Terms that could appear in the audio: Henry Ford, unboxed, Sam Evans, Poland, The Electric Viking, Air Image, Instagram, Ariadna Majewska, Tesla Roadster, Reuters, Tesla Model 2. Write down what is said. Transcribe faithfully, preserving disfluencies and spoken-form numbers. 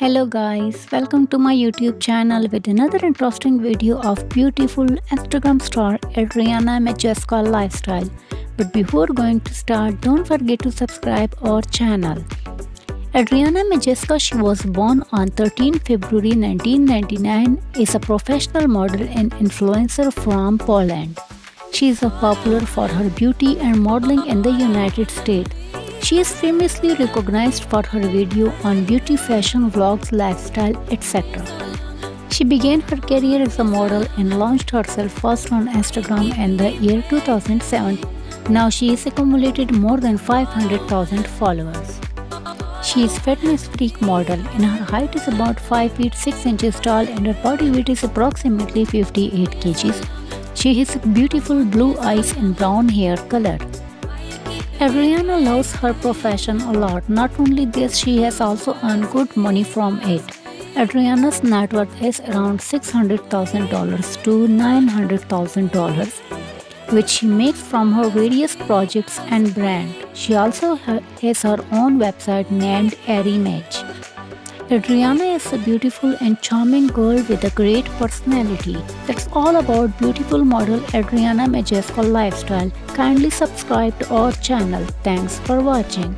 Hello guys, welcome to my YouTube channel with another interesting video of beautiful Instagram star Ariadna Majewska lifestyle. But before going to start, don't forget to subscribe our channel. Ariadna Majewska, she was born on thirteenth February nineteen ninety-nine, is a professional model and influencer from Poland. She is popular for her beauty and modeling in the United States. She is famously recognized for her video on beauty, fashion, vlogs, lifestyle, et cetera. She began her career as a model and launched herself first on Instagram in the year two thousand seven. Now she has accumulated more than five hundred thousand followers. She is a fitness freak model and her height is about five feet six inches tall and her body weight is approximately fifty-eight kilograms. She has beautiful blue eyes and brown hair color. Ariadna loves her profession a lot. Not only this, she has also earned good money from it. Ariadna's net worth is around six hundred thousand dollars to nine hundred thousand dollars, which she makes from her various projects and brand. She also has her own website named Air Image. Ariadna is a beautiful and charming girl with a great personality. That's all about beautiful model Ariadna Majewska lifestyle. Kindly subscribe to our channel. Thanks for watching.